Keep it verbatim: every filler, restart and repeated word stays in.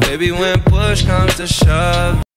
Baby, when push comes to shove.